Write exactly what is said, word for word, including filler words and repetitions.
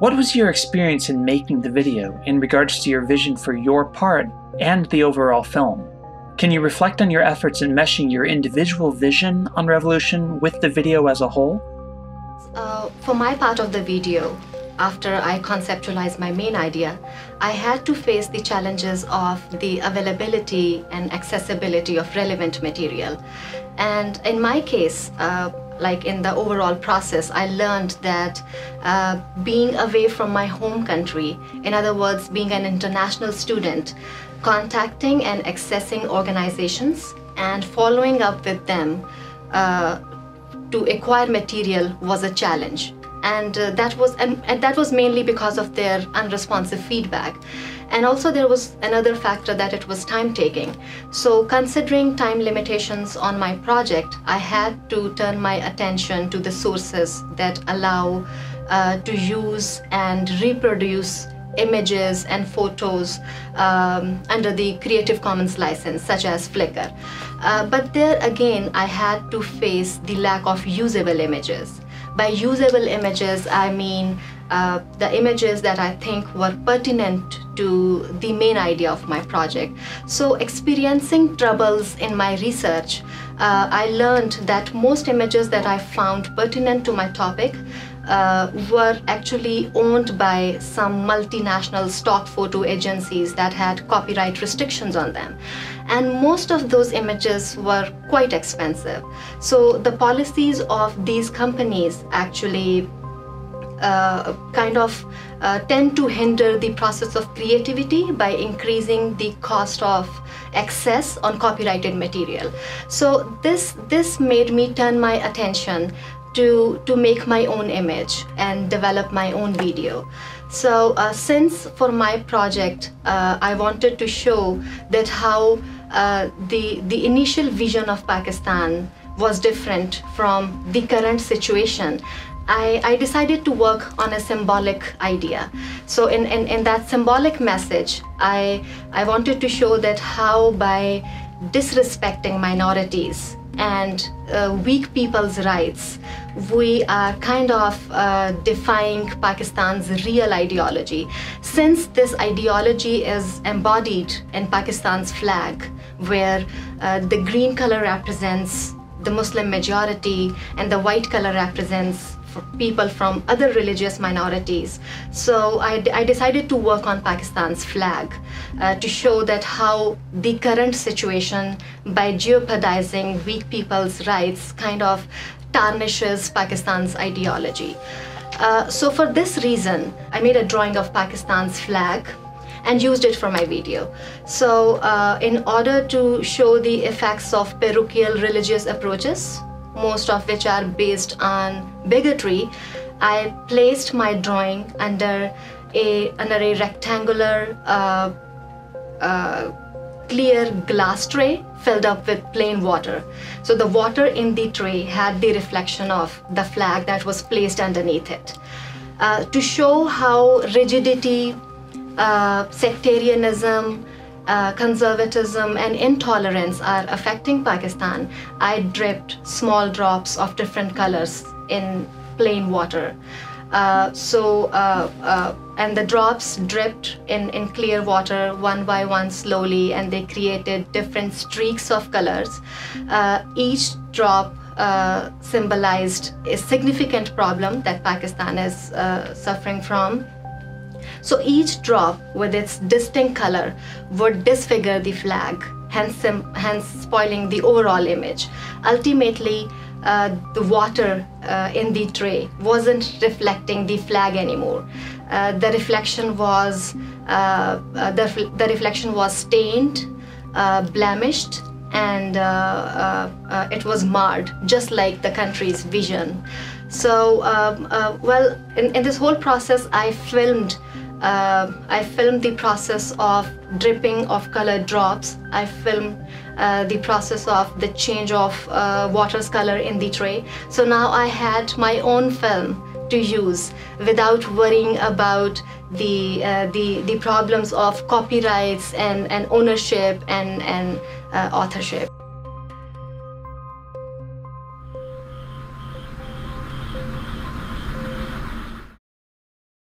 What was your experience in making the video in regards to your vision for your part and the overall film? Can you reflect on your efforts in meshing your individual vision on Revolution with the video as a whole? Uh, for my part of the video, after I conceptualized my main idea, I had to face the challenges of the availability and accessibility of relevant material. And in my case, uh, like in the overall process, I learned that uh, being away from my home country, in other words, being an international student, contacting and accessing organizations and following up with them uh, to acquire material was a challenge. And uh, that was and, and that was mainly because of their unresponsive feedback. And also there was another factor that it was time-taking. So considering time limitations on my project, I had to turn my attention to the sources that allow uh, to use and reproduce images and photos um, under the Creative Commons license, such as Flickr. Uh, but there again, I had to face the lack of usable images. By usable images, I mean uh, the images that I think were pertinent to the main idea of my project. So experiencing troubles in my research, uh, I learned that most images that I found pertinent to my topic uh, were actually owned by some multinational stock photo agencies that had copyright restrictions on them. And most of those images were quite expensive. So the policies of these companies actually uh, kind of uh, tend to hinder the process of creativity by increasing the cost of access on copyrighted material. So this, this made me turn my attention to, to make my own image and develop my own video. So uh, since for my project, uh, I wanted to show that how uh, the, the initial vision of Pakistan was different from the current situation, I, I decided to work on a symbolic idea. So in, in, in that symbolic message, I, I wanted to show that how by disrespecting minorities and uh, weak people's rights, we are kind of uh, defying Pakistan's real ideology. Since this ideology is embodied in Pakistan's flag, where uh, the green color represents the Muslim majority and the white color represents for people from other religious minorities. So I, I decided to work on Pakistan's flag uh, to show that how the current situation, by jeopardizing weak people's rights, kind of tarnishes Pakistan's ideology. Uh, so for this reason, I made a drawing of Pakistan's flag and used it for my video. So uh, in order to show the effects of parochial religious approaches, most of which are based on bigotry, I placed my drawing under a, under a rectangular, uh, uh, clear glass tray filled up with plain water. So the water in the tray had the reflection of the flag that was placed underneath it. Uh, to show how rigidity, uh, sectarianism, Uh, conservatism and intolerance are affecting Pakistan, I dripped small drops of different colors in plain water. Uh, so, uh, uh, and the drops dripped in, in clear water one by one slowly, and they created different streaks of colors. Uh, each drop uh, symbolized a significant problem that Pakistan is uh, suffering from. So each drop with its distinct color would disfigure the flag, hence, hence spoiling the overall image. Ultimately, uh, the water uh, in the tray wasn't reflecting the flag anymore. Uh, the reflection was uh, the, the reflection was stained, uh, blemished, and uh, uh, uh, it was marred, just like the country's vision. So, um, uh, well, in, in this whole process, I filmed. Uh, I filmed the process of dripping of color drops. I filmed uh, the process of the change of uh, water's color in the tray. So now I had my own film to use without worrying about the uh, the the problems of copyrights and and ownership and and uh, authorship.